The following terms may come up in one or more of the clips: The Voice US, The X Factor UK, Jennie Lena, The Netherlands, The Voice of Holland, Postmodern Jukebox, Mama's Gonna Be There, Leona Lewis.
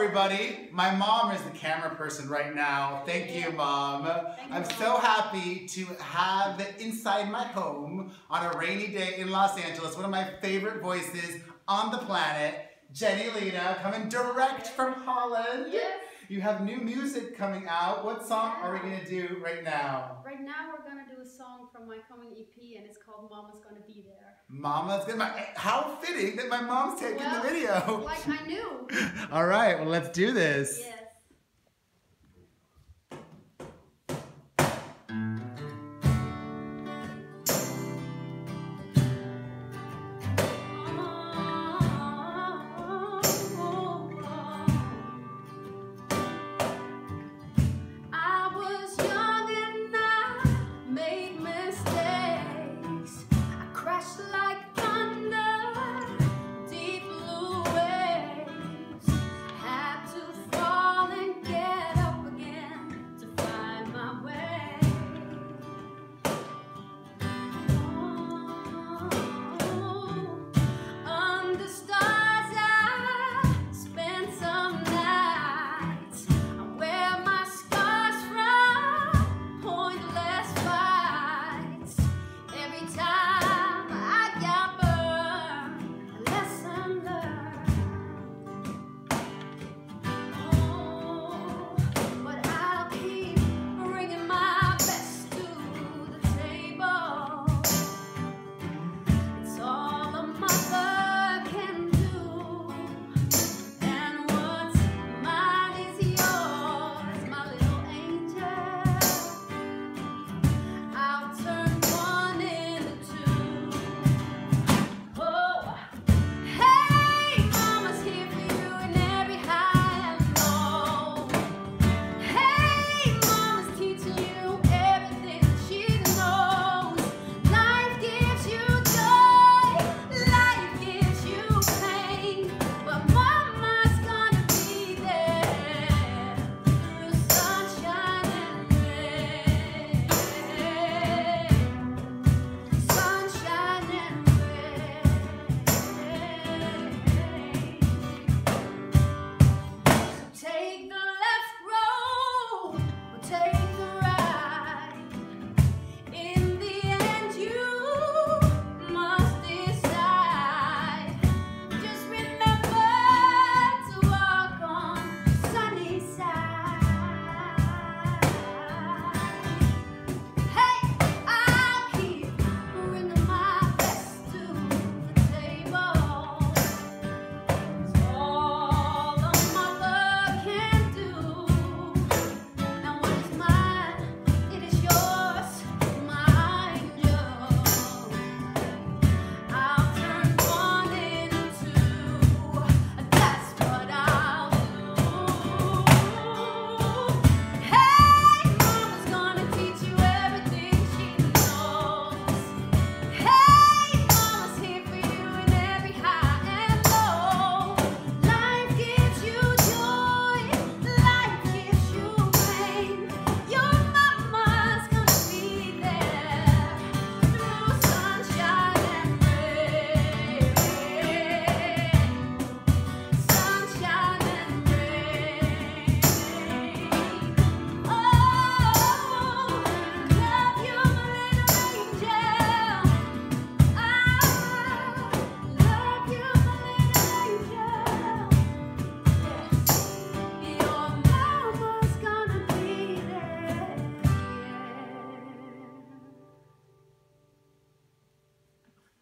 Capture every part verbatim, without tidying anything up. Everybody, my mom is the camera person right now. Thank you, Mom. Thank you, I'm so happy to have inside my home on a rainy day in Los Angeles one of my favorite voices on the planet, Jennie Lena, coming direct from Holland. Yes. You have new music coming out. What song are we gonna do right now? Right now we're gonna do a song from my coming E P, and it's called Mama's Gonna Be There. Mama's gonna be there. How fitting that my mom's taking well, the video. Like I knew. All right, well let's do this. Yes.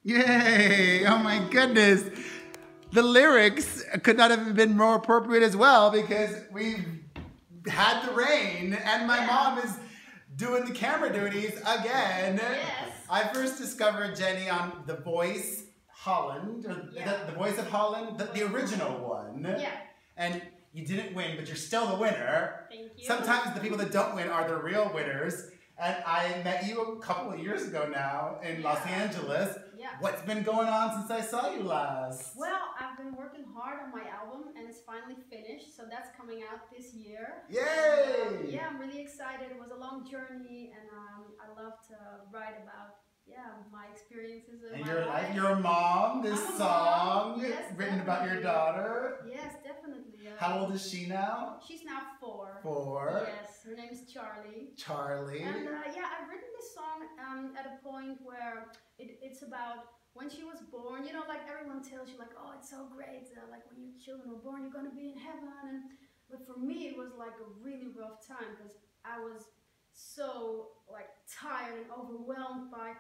Yay! Oh my goodness. The lyrics could not have been more appropriate as well, because we've had the rain and my yeah. mom is doing the camera duties again. Yes. I first discovered Jennie on The Voice Holland, or yeah. the, the Voice of Holland, the, the original one. Yeah. And you didn't win, but you're still the winner. Thank you. Sometimes the people that don't win are the real winners. And I met you a couple of years ago now in yeah. Los Angeles. Yeah. What's been going on since I saw you last? Well, I've been working hard on my album and it's finally finished. So that's coming out this year. Yay! And, um, yeah, I'm really excited. It was a long journey and um, I love to write about yeah, my experiences with and my you're life. You're a mom, this I'm song mom. Yes, written definitely. About your daughter. Yes, definitely. Yeah. How old is she now? She's now four. Four. Yes, her name is Charlie. Charlie. And uh, yeah, I've written this song um, at a point where it, it's about when she was born. You know, like everyone tells you like, oh, it's so great. Uh, like when your children are born, you're going to be in heaven. And, but for me, it was like a really rough time because I was so like tired and overwhelmed by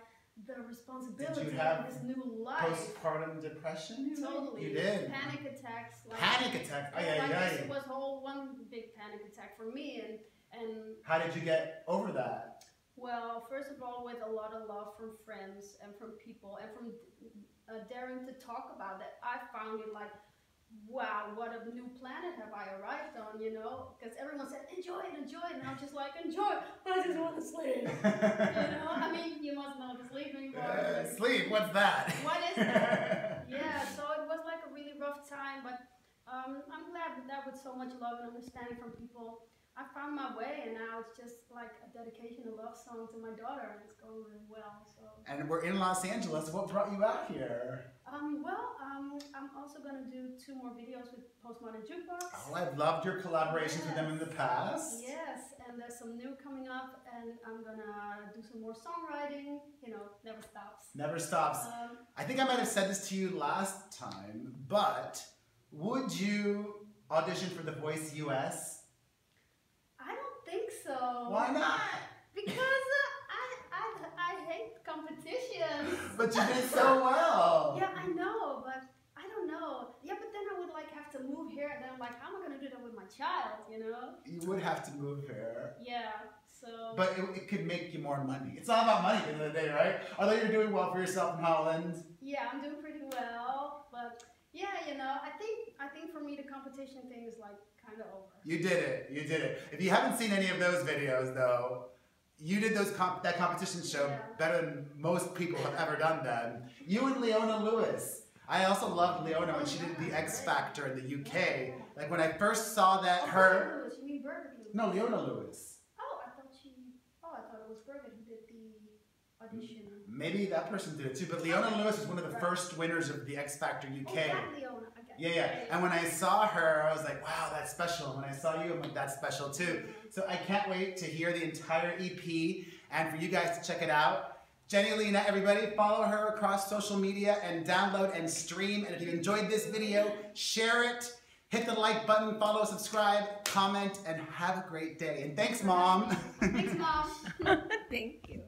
the responsibility of this new life. Postpartum depression? You totally. Know? You did. Panic attacks. Like, panic attacks. Oh, yeah, like yeah, yeah. It was whole one big panic attack for me, and and. How did you get over that? Well, first of all, with a lot of love from friends and from people, and from uh, daring to talk about that, I found it like, wow, what a new planet have I arrived on, you know? Because everyone said, enjoy it, enjoy it. And I'm just like, enjoy, but I just want to sleep. You know, I mean, you must not sleep anymore. Uh, sleep, what's that? What is that? Yeah, so it was like a really rough time, but um, I'm glad that with so much love and understanding from people, I found my way, and now it's just like a dedication, a love song to my daughter, and it's going really well. So. And we're in Los Angeles. What brought you out here? Um, well, um, I'm also going to do two more videos with Postmodern Jukebox. Oh, I've loved your collaborations yes. with them in the past. Yes, and there's some new coming up, and I'm going to do some more songwriting. You know, never stops. Never stops. Um, I think I might have said this to you last time, but would you audition for The Voice U S? So, why not? Because uh, I, I I hate competitions. But you did so well. Yeah, I know, but I don't know. Yeah, but then I would like have to move here, and then I'm like, how am I gonna do that with my child? You know? You would have to move here. Yeah. So. But it, it could make you more money. It's all about money at the end of the day, right? Although you're doing well for yourself in Holland. Yeah, I'm doing pretty well, but. Yeah, you know, I think I think for me the competition thing is like kind of over. You did it, you did it. If you haven't seen any of those videos though, you did those comp that competition show yeah. better than most people have ever done them. You and Leona Lewis. I also loved Leona when she did The X Factor in the U K. Yeah. Like when I first saw that oh, her. Leona Lewis, you mean Burger King? No, Leona Lewis. Oh, I thought she. Oh, I thought it was Burger who did the. Audition. Maybe that person did it too, but Leona Lewis was one of the right. first winners of The X Factor U K. Oh, that Leona. Okay. Yeah, yeah, yeah. And when I saw her, I was like, wow, that's special. And when I saw you, I'm like, that's special too. Mm-hmm. So I can't wait to hear the entire E P and for you guys to check it out. Jennie Lena, everybody, follow her across social media and download and stream. And if you enjoyed this video, share it, hit the like button, follow, subscribe, comment, and have a great day. And thanks, Mom. Thanks, Mom. Thank you.